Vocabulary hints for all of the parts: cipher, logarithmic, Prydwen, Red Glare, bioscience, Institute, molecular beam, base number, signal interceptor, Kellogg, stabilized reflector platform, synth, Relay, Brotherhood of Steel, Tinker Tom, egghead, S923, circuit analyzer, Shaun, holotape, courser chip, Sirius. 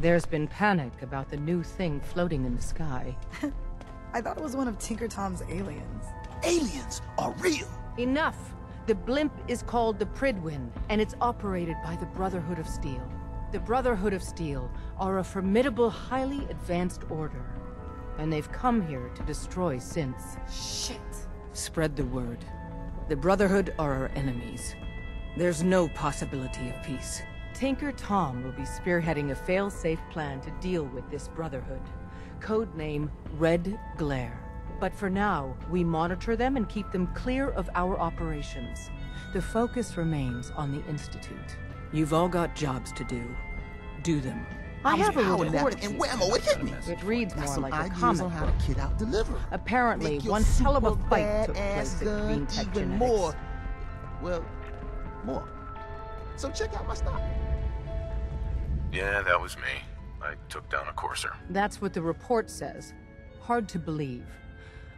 There's been panic about the new thing floating in the sky. I thought it was one of Tinker Tom's aliens. Aliens are real! Enough! The blimp is called the Prydwen, and it's operated by the Brotherhood of Steel. The Brotherhood of Steel are a formidable, highly advanced order. And they've come here to destroy synths. Shit! Spread the word. The Brotherhood are our enemies. There's no possibility of peace. Tinker Tom will be spearheading a fail-safe plan to deal with this Brotherhood. Codename Red Glare. But for now, we monitor them and keep them clear of our operations. The focus remains on the Institute. You've all got jobs to do. Do them. I have a little message. And whammo, it hit me. It reads more like a comment. On how to kid out deliver. Apparently, one hell of a fight took place at Green Tech Genetics. Even more. Well, more. So check out my stock. Yeah, that was me. I took down a courser. That's what the report says. Hard to believe.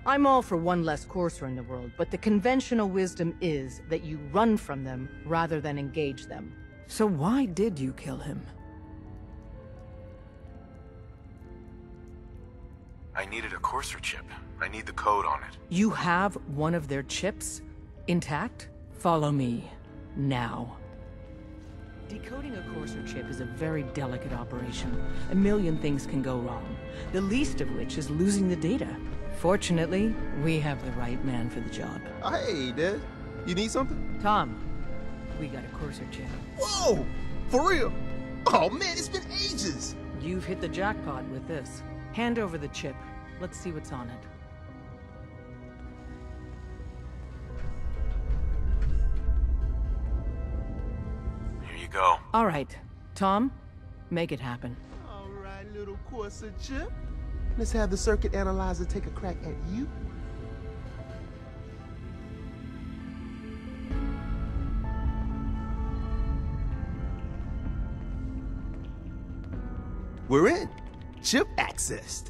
I'm all for one less courser in the world, but the conventional wisdom is that you run from them rather than engage them. So why did you kill him? I needed a courser chip. I need the code on it. You have one of their chips? Intact? Follow me. Now. Decoding a courser chip is a very delicate operation. A million things can go wrong, the least of which is losing the data. Fortunately, we have the right man for the job. Hey, Dad. You need something? Tom, we got a courser chip. Whoa! For real? Oh, man, it's been ages! You've hit the jackpot with this. Hand over the chip. Let's see what's on it. Go. All right, Tom, make it happen. All right, little courser chip. Let's have the circuit analyzer take a crack at you. We're in. Chip accessed.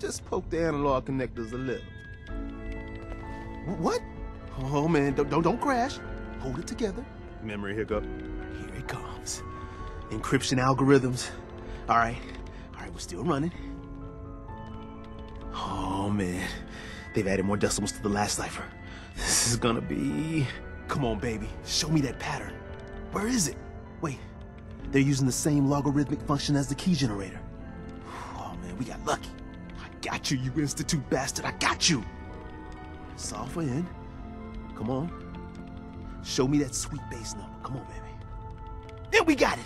Just poke the analog connectors a little. What? Oh man, don't crash. Hold it together. Memory hiccup. Here it comes. Encryption algorithms. All right, we're still running. Oh man, they've added more decimals to the last cipher. This is gonna be... Come on, baby, show me that pattern. Where is it? Wait, they're using the same logarithmic function as the key generator. Oh man, we got lucky. I got you, you Institute bastard, I got you. Software in. Come on. Show me that sweet base number, come on, baby. And we got it!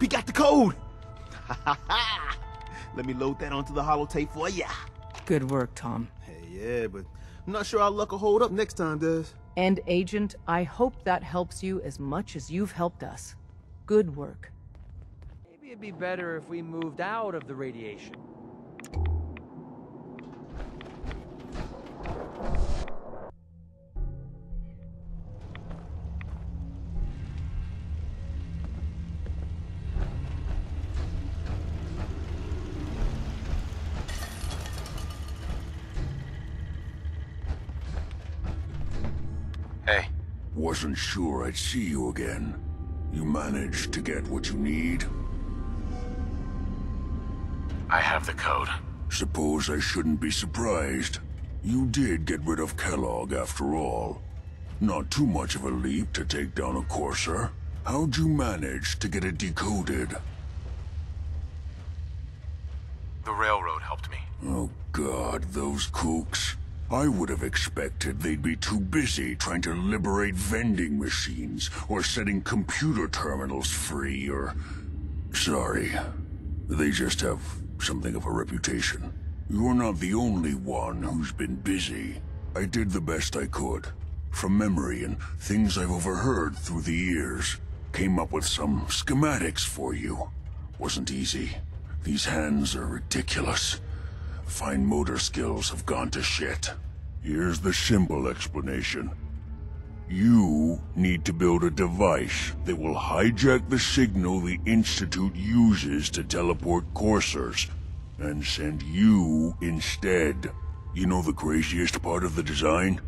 We got the code! Let me load that onto the holotape for ya. Good work, Tom. Hey, yeah, but I'm not sure our luck will hold up next time, Des. And Agent, I hope that helps you as much as you've helped us. Good work. Maybe it'd be better if we moved out of the radiation. Wasn't sure I'd see you again. You managed to get what you need? I have the code. Suppose I shouldn't be surprised. You did get rid of Kellogg after all. Not too much of a leap to take down a courser. How'd you manage to get it decoded? The railroad helped me. Oh God, those kooks. I would have expected they'd be too busy trying to liberate vending machines, or setting computer terminals free, or... Sorry. They just have something of a reputation. You're not the only one who's been busy. I did the best I could. From memory and things I've overheard through the years. Came up with some schematics for you. Wasn't easy. These hands are ridiculous. Fine motor skills have gone to shit. Here's the simple explanation. You need to build a device that will hijack the signal the Institute uses to teleport coursers, and send you instead. You know the craziest part of the design?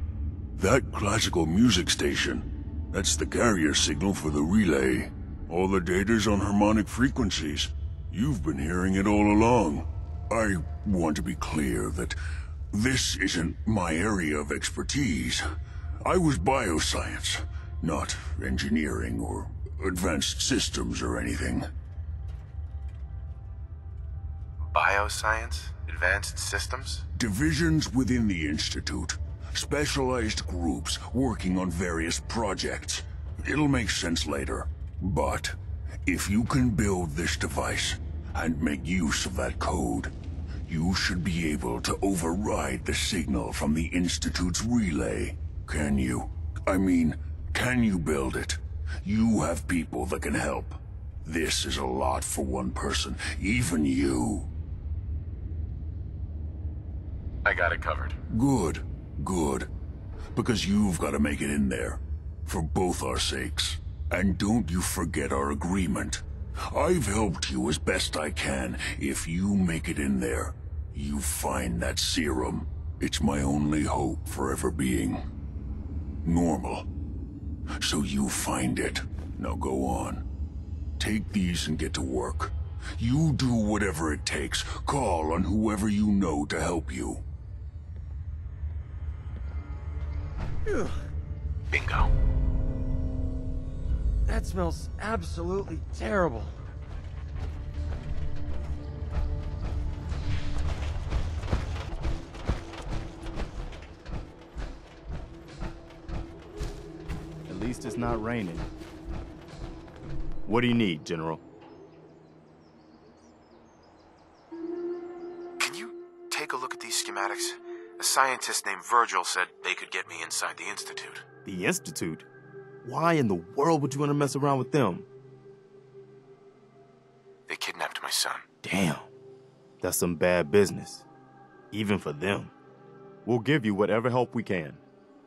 That classical music station. That's the carrier signal for the relay. All the data's on harmonic frequencies. You've been hearing it all along. I want to be clear that this isn't my area of expertise. I was bioscience, not engineering or advanced systems or anything. Bioscience? Advanced systems? Divisions within the Institute. Specialized groups working on various projects. It'll make sense later. But if you can build this device and make use of that code, you should be able to override the signal from the Institute's relay. Can you? I mean, can you build it? You have people that can help. This is a lot for one person, even you. I got it covered. Good, good. Because you've got to make it in there. For both our sakes. And don't you forget our agreement. I've helped you as best I can. If you make it in there, you find that serum. It's my only hope for ever being normal. So you find it. Now go on. Take these and get to work. You do whatever it takes. Call on whoever you know to help you. Bingo. That smells absolutely terrible. At least it's not raining. What do you need, General? Can you take a look at these schematics? A scientist named Virgil said they could get me inside the Institute. The Institute? Why in the world would you want to mess around with them? They kidnapped my son. Damn. That's some bad business. Even for them. We'll give you whatever help we can.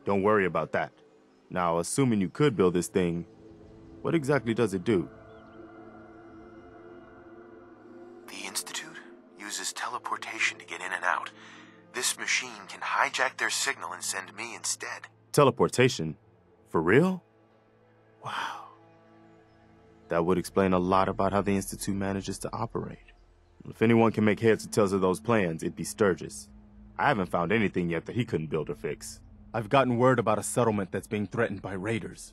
Don't worry about that. Now, assuming you could build this thing, what exactly does it do? The Institute uses teleportation to get in and out. This machine can hijack their signal and send me instead. Teleportation? For real? Wow. That would explain a lot about how the Institute manages to operate. If anyone can make heads or tails of those plans, it'd be Sturgis. I haven't found anything yet that he couldn't build or fix. I've gotten word about a settlement that's being threatened by raiders.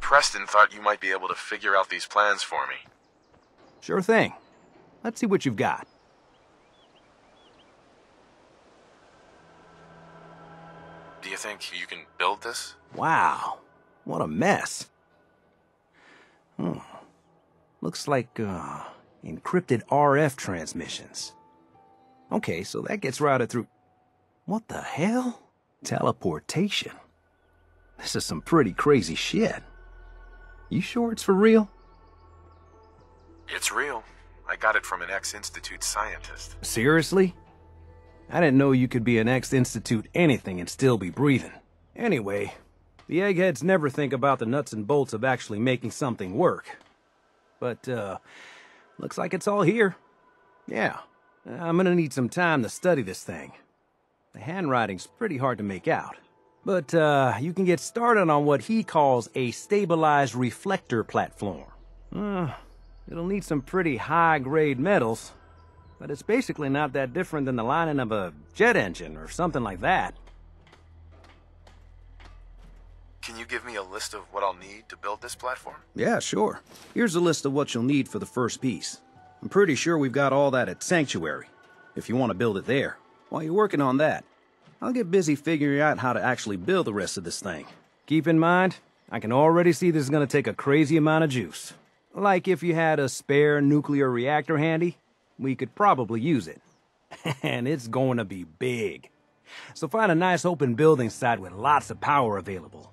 Preston thought you might be able to figure out these plans for me. Sure thing. Let's see what you've got. Do you think you can build this? Wow. What a mess. Looks like, encrypted RF transmissions. Okay, so that gets routed through... What the hell? Teleportation. This is some pretty crazy shit. You sure it's for real? It's real. I got it from an ex-Institute scientist. Seriously? I didn't know you could be an ex-Institute anything and still be breathing. Anyway, the eggheads never think about the nuts and bolts of actually making something work. But, looks like it's all here. Yeah, I'm gonna need some time to study this thing. The handwriting's pretty hard to make out. But you can get started on what he calls a stabilized reflector platform. It'll need some pretty high-grade metals, but it's basically not that different than the lining of a jet engine or something like that. Can you give me a list of what I'll need to build this platform? Yeah, sure. Here's a list of what you'll need for the first piece. I'm pretty sure we've got all that at Sanctuary, if you want to build it there. While you're working on that, I'll get busy figuring out how to actually build the rest of this thing. Keep in mind, I can already see this is going to take a crazy amount of juice. Like if you had a spare nuclear reactor handy, we could probably use it. And it's going to be big. So find a nice open building site with lots of power available.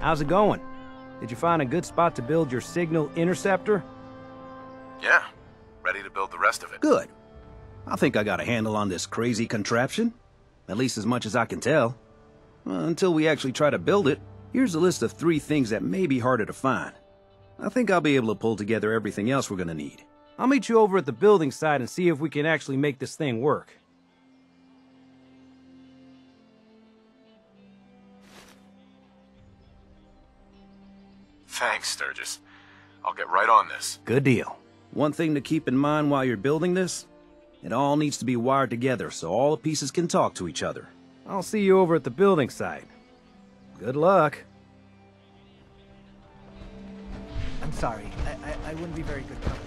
How's it going? Did you find a good spot to build your signal interceptor? Yeah, ready to build the rest of it. Good. I think I got a handle on this crazy contraption. At least as much as I can tell. Until we actually try to build it, here's a list of 3 things that may be harder to find. I think I'll be able to pull together everything else we're gonna need. I'll meet you over at the building site and see if we can actually make this thing work. Thanks, Sturgis. I'll get right on this. Good deal. One thing to keep in mind while you're building this, it all needs to be wired together so all the pieces can talk to each other. I'll see you over at the building site. Good luck. I'm sorry. I wouldn't be very good company.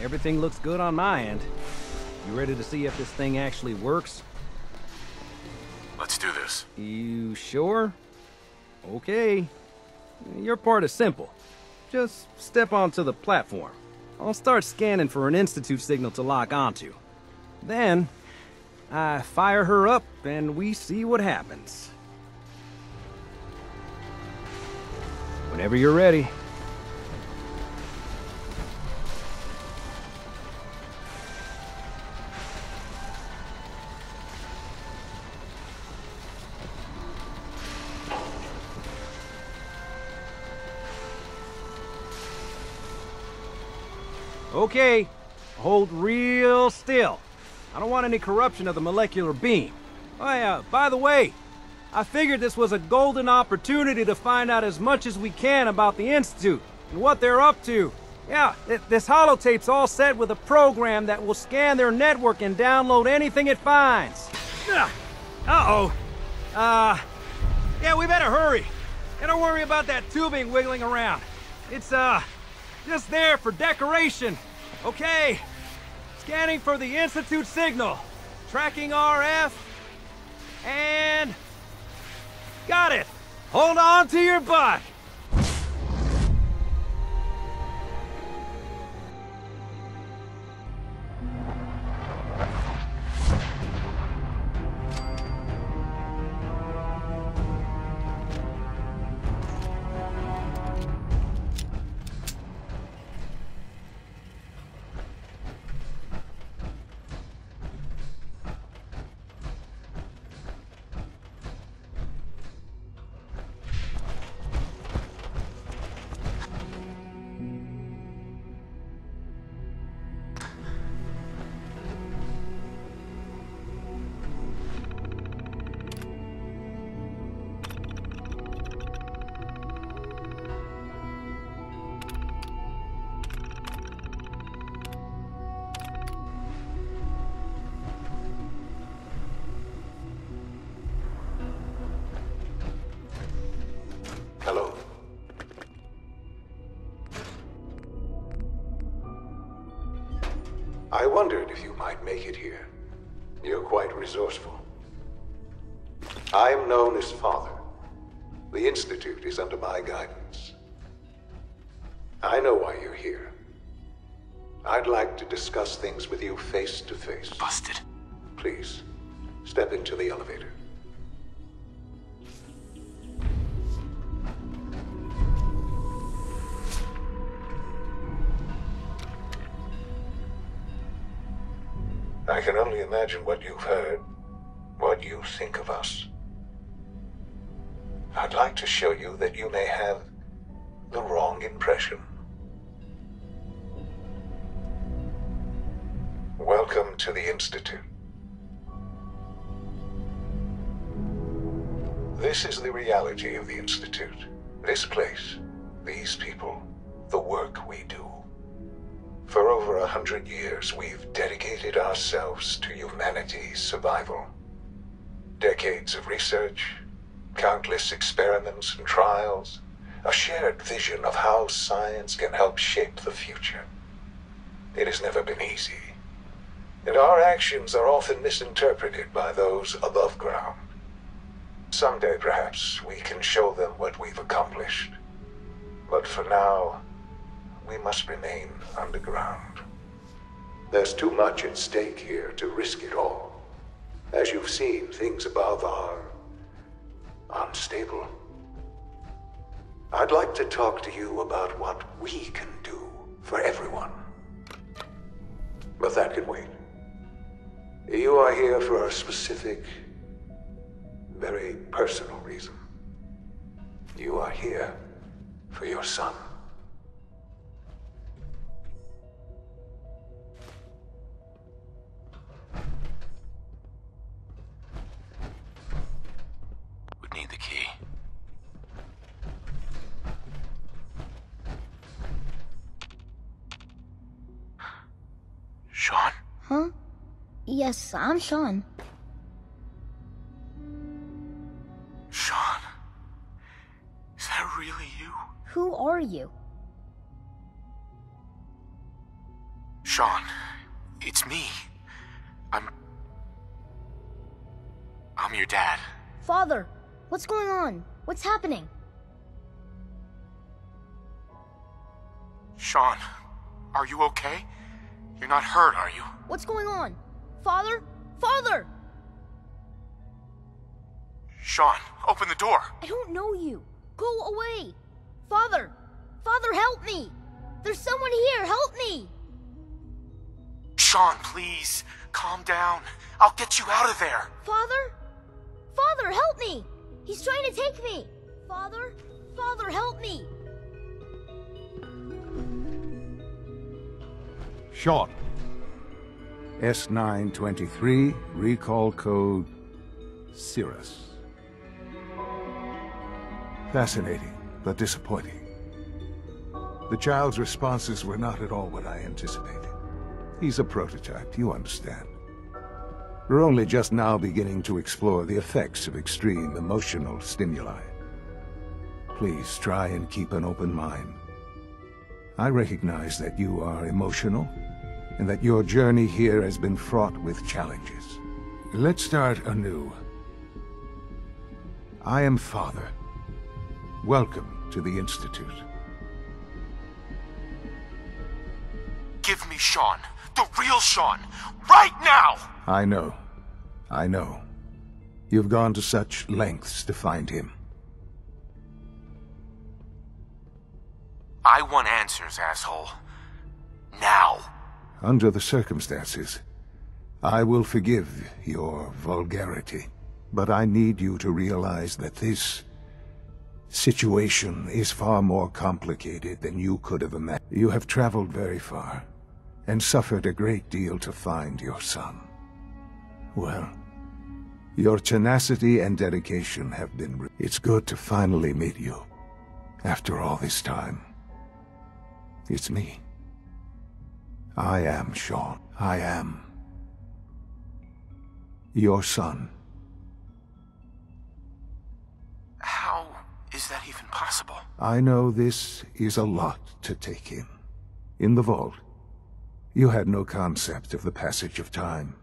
Everything looks good on my end. You ready to see if this thing actually works? Let's do this. You sure? Okay. Your part is simple. Just step onto the platform. I'll start scanning for an Institute signal to lock onto. Then, I fire her up and we see what happens. Whenever you're ready. Okay, hold real still. I don't want any corruption of the molecular beam. Oh yeah, by the way, I figured this was a golden opportunity to find out as much as we can about the Institute and what they're up to. Yeah, this holotape's all set with a program that will scan their network and download anything it finds. Uh-oh. Yeah, we better hurry. And don't worry about that tubing wiggling around. It's, just there for decoration. Okay, scanning for the Institute signal. Tracking RF, and got it. Hold on to your butt. I wondered if you might make it here. You're quite resourceful. I am known as Father. The Institute is under my guidance. I know why you're here. I'd like to discuss things with you face to face. Busted. Please, step into the elevator. I can only imagine what you've heard, what you think of us. I'd like to show you that you may have the wrong impression. Welcome to the Institute. This is the reality of the Institute. This place, these people, the work we do. For over 100 years, we've dedicated ourselves to humanity's survival. Decades of research, countless experiments and trials, a shared vision of how science can help shape the future. It has never been easy, and our actions are often misinterpreted by those above ground. Someday, perhaps, we can show them what we've accomplished. But for now, we must remain underground. There's too much at stake here to risk it all. As you've seen, things above are unstable. I'd like to talk to you about what we can do for everyone. But that can wait. You are here for a specific, very personal reason. You are here for your son. Would need the key. Shaun? Huh? Yes, I'm Shaun. Who are you? Shaun, it's me. I'm your dad. Father, what's going on? What's happening? Shaun, are you okay? You're not hurt, are you? What's going on? Father? Father! Shaun, open the door. I don't know you. Go away. Father! Father, help me! There's someone here! Help me! Shaun, please! Calm down! I'll get you out of there! Father? Father, help me! He's trying to take me! Father? Father, help me! Shaun. S923, recall code Sirius. Fascinating, but disappointing. The child's responses were not at all what I anticipated. He's a prototype, you understand. We're only just now beginning to explore the effects of extreme emotional stimuli. Please try and keep an open mind. I recognize that you are emotional, and that your journey here has been fraught with challenges. Let's start anew. I am Father. Welcome to the Institute. Give me Shaun, the real Shaun, right now! I know. You've gone to such lengths to find him. I want answers, asshole. Now. Under the circumstances, I will forgive your vulgarity, but I need you to realize that this situation is far more complicated than you could have imagined. You have traveled very far, and suffered a great deal to find your son. Well, your tenacity and dedication have been rewarded. It's good to finally meet you, after all this time. It's me. I am Shaun. I am your son. How? Is that even possible? I know this is a lot to take in. In the vault, you had no concept of the passage of time.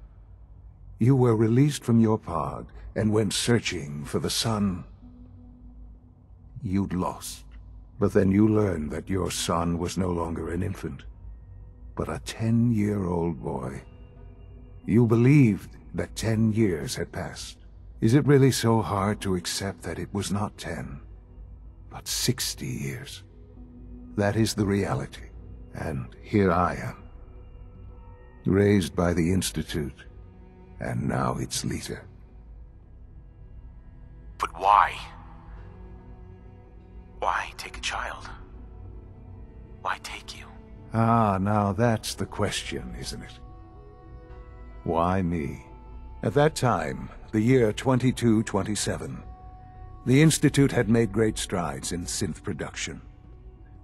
You were released from your pod and went searching for the son you'd lost. But then you learned that your son was no longer an infant, but a 10-year-old boy. You believed that 10 years had passed. Is it really so hard to accept that it was not 10? But 60 years. That is the reality, and here I am. raised by the Institute, and now its leader. But why? Why take a child? Why take you? Ah, now that's the question, isn't it? Why me? At that time, the year 2227, the Institute had made great strides in synth production.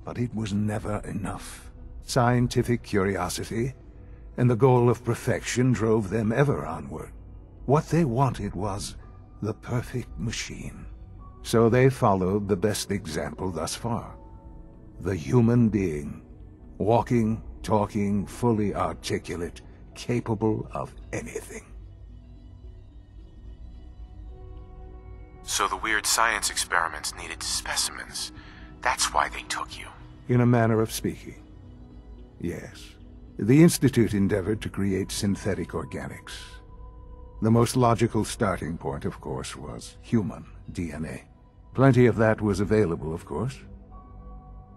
But it was never enough. Scientific curiosity and the goal of perfection drove them ever onward. What they wanted was the perfect machine. So they followed the best example thus far. The human being. Walking, talking, fully articulate, capable of anything. So the weird science experiments needed specimens. That's why they took you. In a manner of speaking, yes. The Institute endeavored to create synthetic organics. The most logical starting point, of course, was human DNA. Plenty of that was available, of course.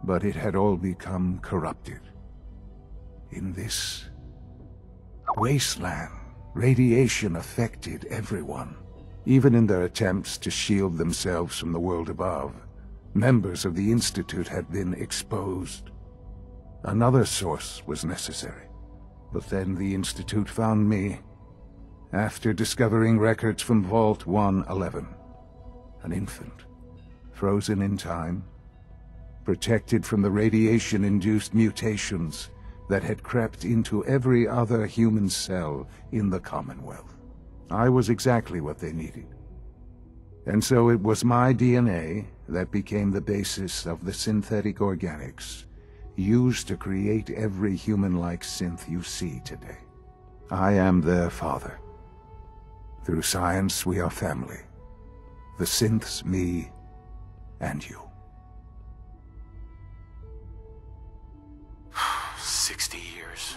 But it had all become corrupted. In this wasteland, radiation affected everyone. Even in their attempts to shield themselves from the world above, members of the Institute had been exposed. Another source was necessary. But then the Institute found me, after discovering records from Vault 111. An infant, frozen in time, protected from the radiation-induced mutations that had crept into every other human cell in the Commonwealth. I was exactly what they needed. And so it was my DNA that became the basis of the synthetic organics, used to create every human-like synth you see today. I am their father. Through science, we are family. The synths, me, and you. 60 years.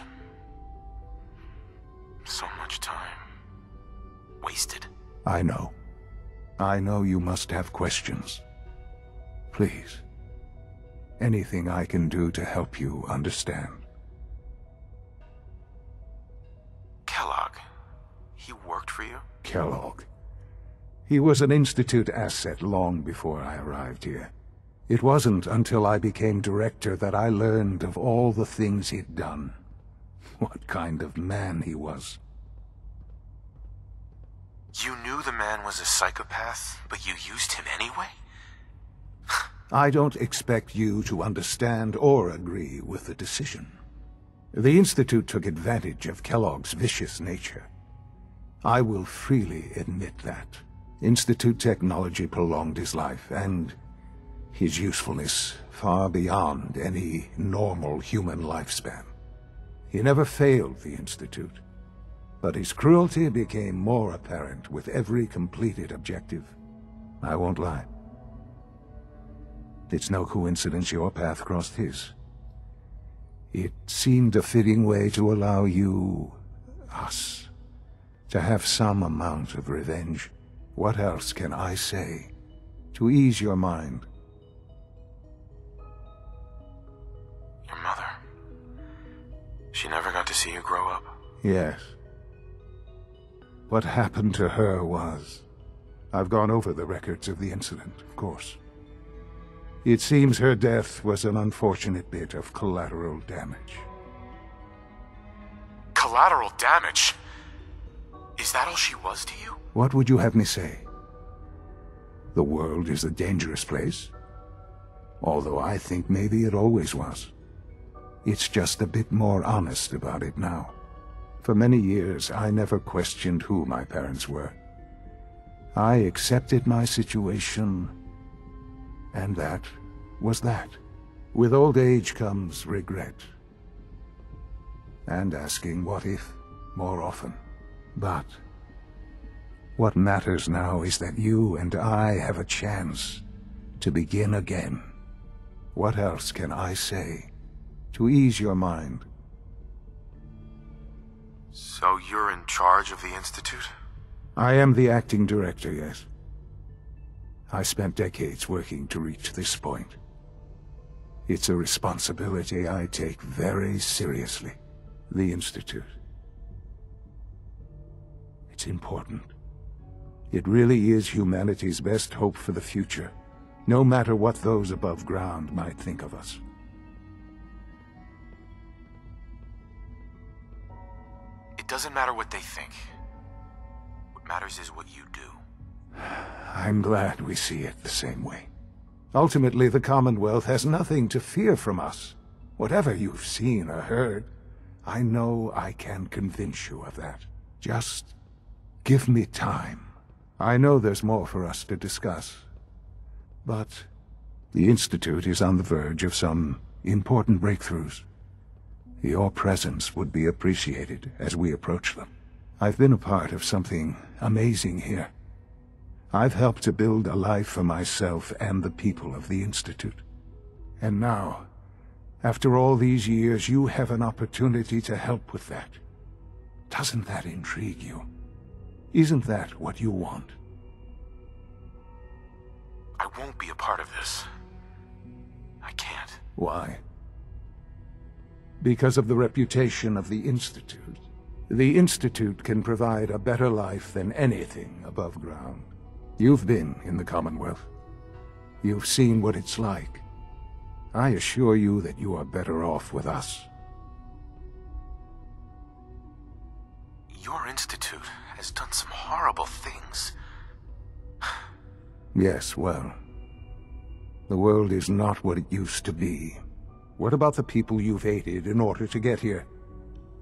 So much time. Wasted. I know. I know you must have questions. Please. Anything I can do to help you understand. Kellogg. He worked for you? Kellogg. He was an Institute asset long before I arrived here. It wasn't until I became director that I learned of all the things he'd done. What kind of man he was. You knew the man was a psychopath, but you used him anyway? I don't expect you to understand or agree with the decision. The Institute took advantage of Kellogg's vicious nature. I will freely admit that. Institute technology prolonged his life, and his usefulness far beyond any normal human lifespan. He never failed the Institute, but his cruelty became more apparent with every completed objective. I won't lie. It's no coincidence your path crossed his. It seemed a fitting way to allow you, us, to have some amount of revenge. What else can I say to ease your mind? Your mother. She never got to see you grow up. Yes. What happened to her was... I've gone over the records of the incident, of course. It seems her death was an unfortunate bit of collateral damage. Collateral damage? Is that all she was to you? What would you have me say? The world is a dangerous place. Although I think maybe it always was. It's just a bit more honest about it now. For many years, I never questioned who my parents were. I accepted my situation. And that was that. With old age comes regret. And asking what if more often. But what matters now is that you and I have a chance to begin again. What else can I say to ease your mind? So you're in charge of the Institute? I am the acting director, yes. I spent decades working to reach this point. It's a responsibility I take very seriously. The Institute important. It really is humanity's best hope for the future, no matter what those above ground might think of us. It doesn't matter what they think. What matters is what you do. I'm glad we see it the same way. Ultimately, the Commonwealth has nothing to fear from us. Whatever you've seen or heard, I know I can convince you of that. Just give me time. I know there's more for us to discuss, but the Institute is on the verge of some important breakthroughs. Your presence would be appreciated as we approach them. I've been a part of something amazing here. I've helped to build a life for myself and the people of the Institute. And now, after all these years, you have an opportunity to help with that. Doesn't that intrigue you? Isn't that what you want? I won't be a part of this. I can't. Why? Because of the reputation of the Institute. The Institute can provide a better life than anything above ground. You've been in the Commonwealth. You've seen what it's like. I assure you that you are better off with us. Your Institute has done some horrible things. Yes, well, the world is not what it used to be. What about the people you've aided in order to get here?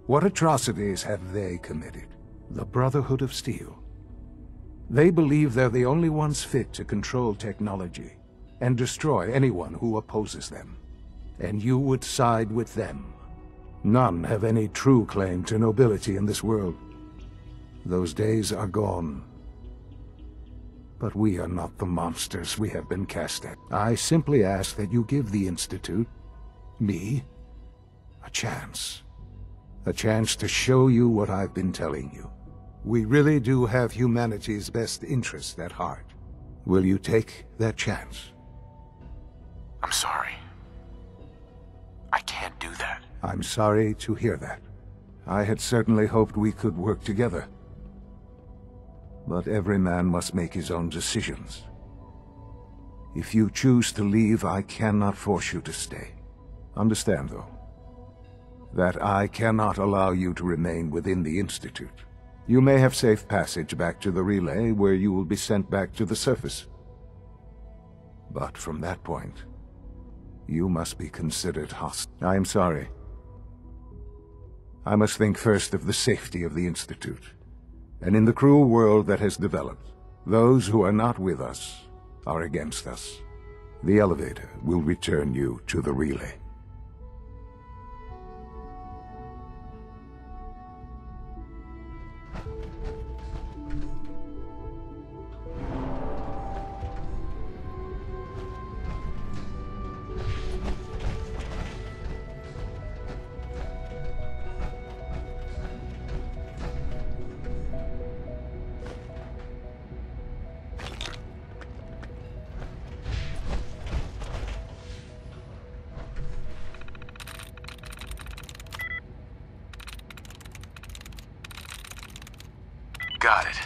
What atrocities have they committed? The Brotherhood of Steel. They believe they're the only ones fit to control technology and destroy anyone who opposes them. And you would side with them. None have any true claim to nobility in this world. Those days are gone. But we are not the monsters we have been cast at. I simply ask that you give the Institute, me, a chance. A chance to show you what I've been telling you. We really do have humanity's best interest at heart. Will you take that chance? I'm sorry. I can't do that. I'm sorry to hear that. I had certainly hoped we could work together. But every man must make his own decisions. If you choose to leave, I cannot force you to stay. Understand, though, that I cannot allow you to remain within the Institute. You may have safe passage back to the Relay, where you will be sent back to the surface. But from that point, you must be considered hostile. I am sorry. I must think first of the safety of the Institute. And in the cruel world that has developed, those who are not with us are against us. The elevator will return you to the Relay. Got it.